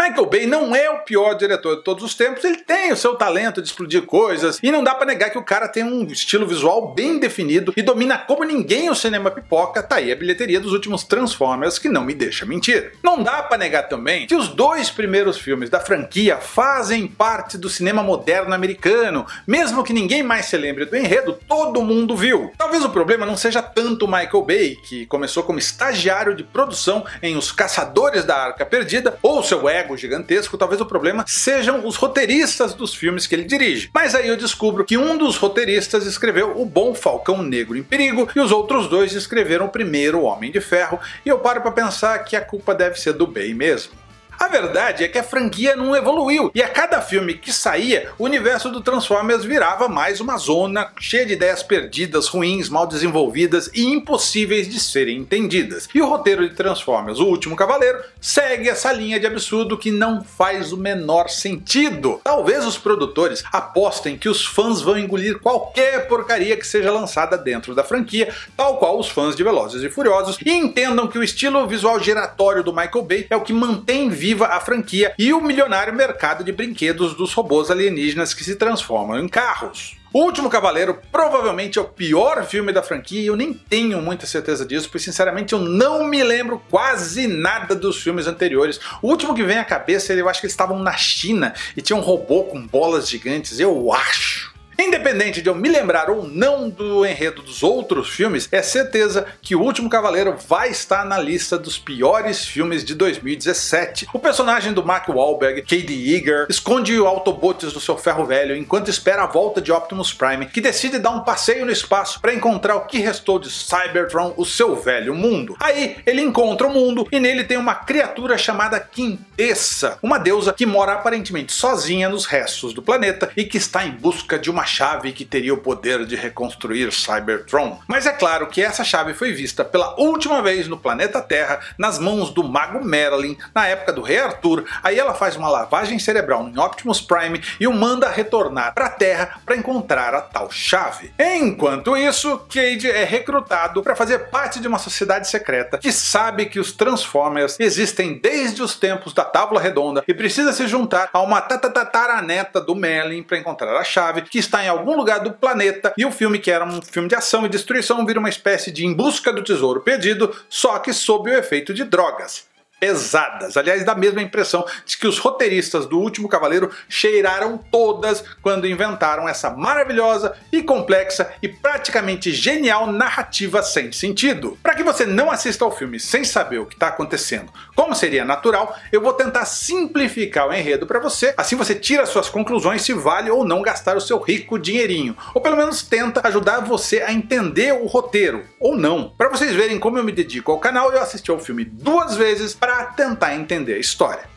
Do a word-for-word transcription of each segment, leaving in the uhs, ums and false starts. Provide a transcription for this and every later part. Michael Bay não é o pior diretor de todos os tempos, ele tem o seu talento de explodir coisas, e não dá pra negar que o cara tem um estilo visual bem definido e domina como ninguém o cinema pipoca. Tá aí a bilheteria dos últimos Transformers, que não me deixa mentir. Não dá pra negar também que os dois primeiros filmes da franquia fazem parte do cinema moderno americano, mesmo que ninguém mais se lembre do enredo, todo mundo viu. Talvez o problema não seja tanto Michael Bay, que começou como estagiário de produção em Os Caçadores da Arca Perdida, ou seu ego gigantesco, talvez o problema sejam os roteiristas dos filmes que ele dirige. Mas aí eu descubro que um dos roteiristas escreveu O Bom Falcão Negro em Perigo e os outros dois escreveram o primeiro Homem de Ferro, e eu paro pra pensar que a culpa deve ser do Bay mesmo. A verdade é que a franquia não evoluiu, e a cada filme que saía, o universo do Transformers virava mais uma zona cheia de ideias perdidas, ruins, mal desenvolvidas e impossíveis de serem entendidas. E o roteiro de Transformers, O Último Cavaleiro, segue essa linha de absurdo que não faz o menor sentido. Talvez os produtores apostem que os fãs vão engolir qualquer porcaria que seja lançada dentro da franquia, tal qual os fãs de Velozes e Furiosos, e entendam que o estilo visual giratório do Michael Bay é o que mantém viva a franquia e o milionário mercado de brinquedos dos robôs alienígenas que se transformam em carros. O Último Cavaleiro provavelmente é o pior filme da franquia, e eu nem tenho muita certeza disso, porque sinceramente eu não me lembro quase nada dos filmes anteriores. O último que vem à cabeça, eu acho que eles estavam na China e tinha um robô com bolas gigantes, eu acho. Independente de eu me lembrar ou não do enredo dos outros filmes, é certeza que O Último Cavaleiro vai estar na lista dos piores filmes de dois mil e dezessete. O personagem do Mark Wahlberg, Cade Yeager, esconde o Autobots do seu ferro velho enquanto espera a volta de Optimus Prime, que decide dar um passeio no espaço para encontrar o que restou de Cybertron, o seu velho mundo. Aí ele encontra o mundo e nele tem uma criatura chamada Quintessa, uma deusa que mora aparentemente sozinha nos restos do planeta e que está em busca de uma chave que teria o poder de reconstruir Cybertron. Mas é claro que essa chave foi vista pela última vez no planeta Terra nas mãos do mago Merlin, na época do Rei Arthur. Aí ela faz uma lavagem cerebral em Optimus Prime e o manda retornar para a Terra para encontrar a tal chave. Enquanto isso, Cade é recrutado para fazer parte de uma sociedade secreta que sabe que os Transformers existem desde os tempos da Távola Redonda e precisa se juntar a uma tatataraneta do Merlin para encontrar a chave, que está em algum lugar do planeta, e o filme, que era um filme de ação e destruição, vira uma espécie de Em Busca do Tesouro Perdido, só que sob o efeito de drogas pesadas. Aliás, dá a mesma impressão de que os roteiristas do Último Cavaleiro cheiraram todas quando inventaram essa maravilhosa e complexa e praticamente genial narrativa sem sentido. Para que você não assista ao filme sem saber o que está acontecendo, como seria natural, eu vou tentar simplificar o enredo para você, assim você tira suas conclusões se vale ou não gastar o seu rico dinheirinho, ou pelo menos tenta ajudar você a entender o roteiro, ou não. Para vocês verem como eu me dedico ao canal, eu assisti ao filme duas vezes para para tentar entender a história.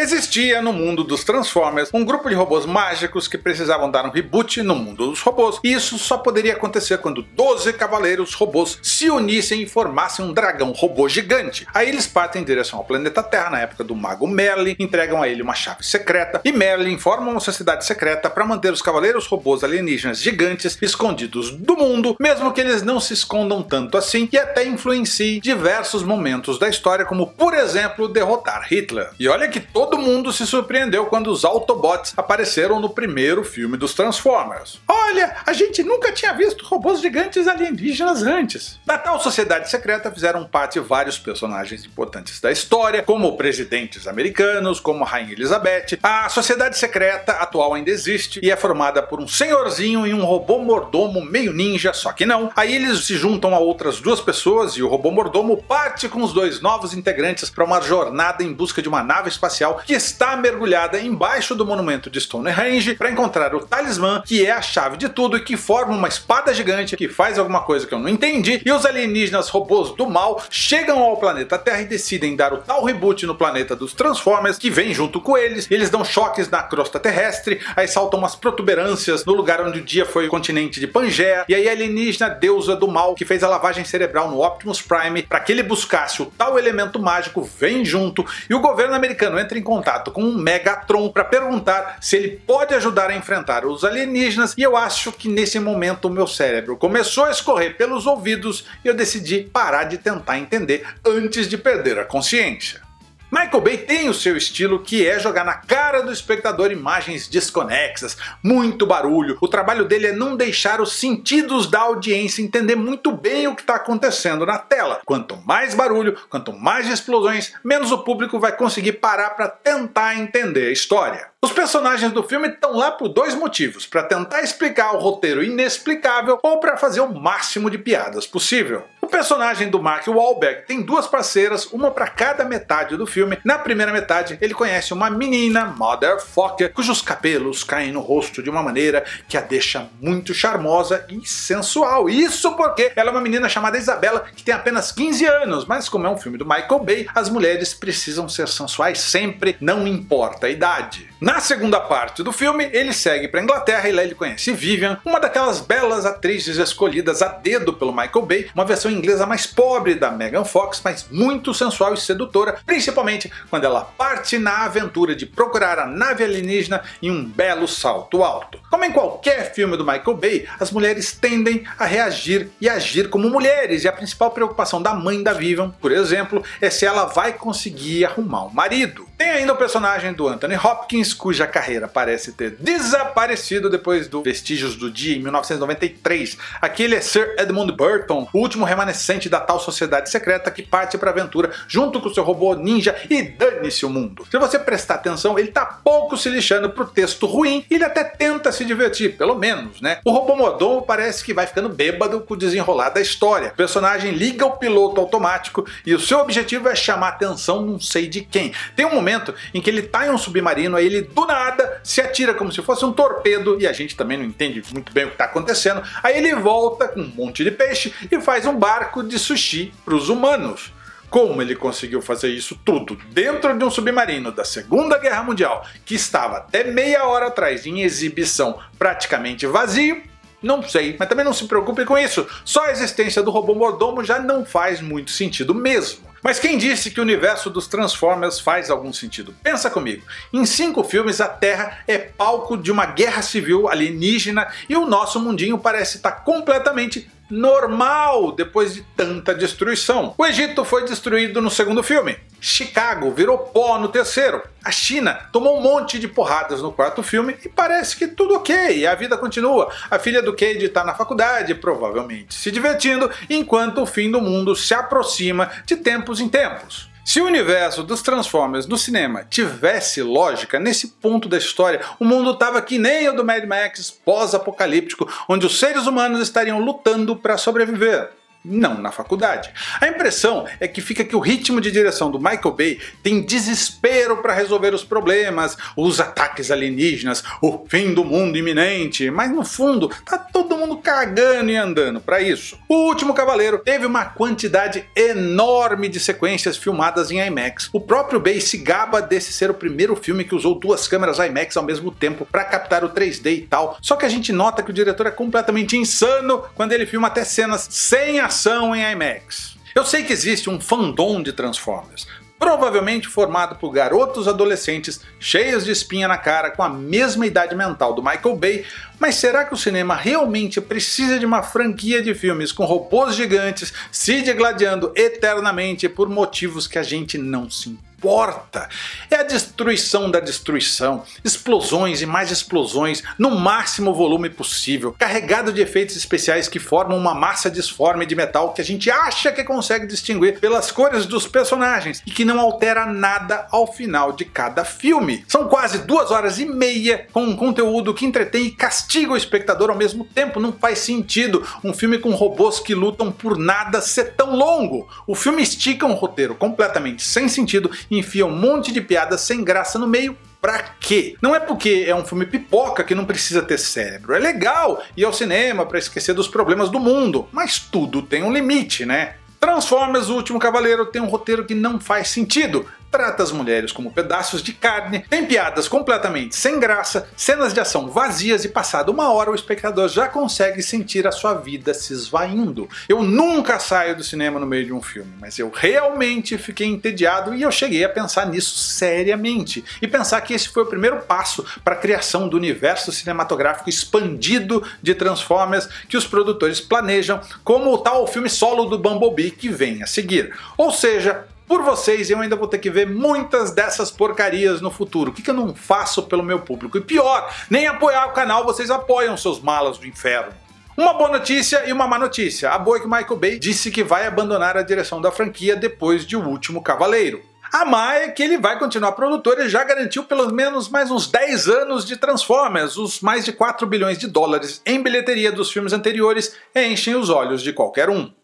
Existia no mundo dos Transformers um grupo de robôs mágicos que precisavam dar um reboot no mundo dos robôs, e isso só poderia acontecer quando doze cavaleiros robôs se unissem e formassem um dragão robô gigante. Aí eles partem em direção ao planeta Terra na época do mago Merlin, entregam a ele uma chave secreta, e Merlin forma uma sociedade secreta para manter os cavaleiros robôs alienígenas gigantes escondidos do mundo, mesmo que eles não se escondam tanto assim e até influenciem diversos momentos da história, como por exemplo derrotar Hitler. E olha que todo Todo mundo se surpreendeu quando os Autobots apareceram no primeiro filme dos Transformers. Olha, a gente nunca tinha visto robôs gigantes alienígenas antes. Da tal sociedade secreta fizeram parte vários personagens importantes da história, como presidentes americanos, como a Rainha Elizabeth. A sociedade secreta atual ainda existe e é formada por um senhorzinho e um robô mordomo meio ninja, só que não. Aí eles se juntam a outras duas pessoas e o robô mordomo parte com os dois novos integrantes para uma jornada em busca de uma nave espacial que está mergulhada embaixo do monumento de Stonehenge para encontrar o talismã, que é a chave de tudo e que forma uma espada gigante que faz alguma coisa que eu não entendi, e os alienígenas robôs do mal chegam ao planeta Terra e decidem dar o tal reboot no planeta dos Transformers, que vem junto com eles. Eles dão choques na crosta terrestre, aí saltam umas protuberâncias no lugar onde o dia foi o continente de Pangea, e aí a alienígena deusa do mal, que fez a lavagem cerebral no Optimus Prime para que ele buscasse o tal elemento mágico, vem junto, e o governo americano entra em contato com o Megatron para perguntar se ele pode ajudar a enfrentar os alienígenas, e eu acho que nesse momento o meu cérebro começou a escorrer pelos ouvidos e eu decidi parar de tentar entender antes de perder a consciência. Michael Bay tem o seu estilo, que é jogar na cara do espectador imagens desconexas, muito barulho. O trabalho dele é não deixar os sentidos da audiência entender muito bem o que está acontecendo na tela. Quanto mais barulho, quanto mais explosões, menos o público vai conseguir parar para tentar entender a história. Os personagens do filme estão lá por dois motivos: para tentar explicar o roteiro inexplicável ou para fazer o máximo de piadas possível. O personagem do Mark Wahlberg tem duas parceiras, uma para cada metade do filme. Na primeira metade, ele conhece uma menina, motherfucker, cujos cabelos caem no rosto de uma maneira que a deixa muito charmosa e sensual. Isso porque ela é uma menina chamada Isabela, que tem apenas quinze anos, mas como é um filme do Michael Bay, as mulheres precisam ser sensuais sempre, não importa a idade. Na segunda parte do filme, ele segue para a Inglaterra e lá ele conhece Vivian, uma daquelas belas atrizes escolhidas a dedo pelo Michael Bay, uma versão inglesa mais pobre da Megan Fox, mas muito sensual e sedutora, principalmente quando ela parte na aventura de procurar a nave alienígena em um belo salto alto. Como em qualquer filme do Michael Bay, as mulheres tendem a reagir e agir como mulheres, e a principal preocupação da mãe da Vivian, por exemplo, é se ela vai conseguir arrumar um marido. Tem ainda o personagem do Anthony Hopkins, cuja carreira parece ter desaparecido depois do Vestígios do Dia, em mil novecentos e noventa e três. Aqui ele é Sir Edmund Burton, o último remanescente da tal sociedade secreta que parte para a aventura junto com seu robô ninja e dane-se o mundo. Se você prestar atenção, ele tá pouco se lixando pro texto ruim, ele até tenta se divertir, pelo menos, né? O robô Modor parece que vai ficando bêbado com o desenrolar da história. O personagem liga o piloto automático e o seu objetivo é chamar a atenção não sei de quem. Tem um momento em que ele tá em um submarino, aí ele do nada se atira como se fosse um torpedo e a gente também não entende muito bem o que tá acontecendo. Aí ele volta com um monte de peixe e faz um barco de sushi pros humanos. Como ele conseguiu fazer isso tudo dentro de um submarino da Segunda Guerra Mundial, que estava até meia hora atrás em exibição praticamente vazio, não sei, mas também não se preocupe com isso, só a existência do robô mordomo já não faz muito sentido mesmo. Mas quem disse que o universo dos Transformers faz algum sentido? Pensa comigo, em cinco filmes a Terra é palco de uma guerra civil alienígena e o nosso mundinho parece estar completamente normal depois de tanta destruição. O Egito foi destruído no segundo filme, Chicago virou pó no terceiro, a China tomou um monte de porradas no quarto filme e parece que tudo ok, a vida continua. A filha do Cade está na faculdade, provavelmente se divertindo, enquanto o fim do mundo se aproxima de tempos em tempos. Se o universo dos Transformers no cinema tivesse lógica, nesse ponto da história o mundo estava que nem o do Mad Max pós-apocalíptico, onde os seres humanos estariam lutando para sobreviver. Não na faculdade. A impressão é que fica que o ritmo de direção do Michael Bay tem desespero para resolver os problemas, os ataques alienígenas, o fim do mundo iminente, mas no fundo tá todo mundo cagando e andando para isso. O Último Cavaleiro teve uma quantidade enorme de sequências filmadas em IMAX. O próprio Bay se gaba desse ser o primeiro filme que usou duas câmeras IMAX ao mesmo tempo para captar o três D e tal, só que a gente nota que o diretor é completamente insano quando ele filma até cenas sem a ação em IMAX. Eu sei que existe um fandom de Transformers, provavelmente formado por garotos adolescentes cheios de espinha na cara com a mesma idade mental do Michael Bay, mas será que o cinema realmente precisa de uma franquia de filmes com robôs gigantes se degladiando eternamente por motivos que a gente não se importa? Porta. É a destruição da destruição, explosões e mais explosões no máximo volume possível, carregado de efeitos especiais que formam uma massa disforme de metal que a gente acha que consegue distinguir pelas cores dos personagens e que não altera nada ao final de cada filme. São quase duas horas e meia com um conteúdo que entretém e castiga o espectador ao mesmo tempo. Não faz sentido um filme com robôs que lutam por nada ser tão longo. O filme estica um roteiro completamente sem sentido, enfia um monte de piadas sem graça no meio. Pra quê? Não é porque é um filme pipoca que não precisa ter cérebro. É legal ir ao cinema pra esquecer dos problemas do mundo, mas tudo tem um limite, né? Transformers: O Último Cavaleiro tem um roteiro que não faz sentido, trata as mulheres como pedaços de carne, tem piadas completamente sem graça, cenas de ação vazias e passada uma hora o espectador já consegue sentir a sua vida se esvaindo. Eu nunca saio do cinema no meio de um filme, mas eu realmente fiquei entediado e eu cheguei a pensar nisso seriamente. E pensar que esse foi o primeiro passo para a criação do universo cinematográfico expandido de Transformers que os produtores planejam, como o tal filme solo do Bumblebee que vem a seguir. Ou seja, por vocês, eu ainda vou ter que ver muitas dessas porcarias no futuro. O que eu não faço pelo meu público? E pior, nem apoiar o canal vocês apoiam, seus malas do inferno. Uma boa notícia e uma má notícia. A boa é que Michael Bay disse que vai abandonar a direção da franquia depois de O Último Cavaleiro. A má é que ele vai continuar produtor e já garantiu pelo menos mais uns dez anos de Transformers. Os mais de quatro bilhões de dólares em bilheteria dos filmes anteriores enchem os olhos de qualquer um.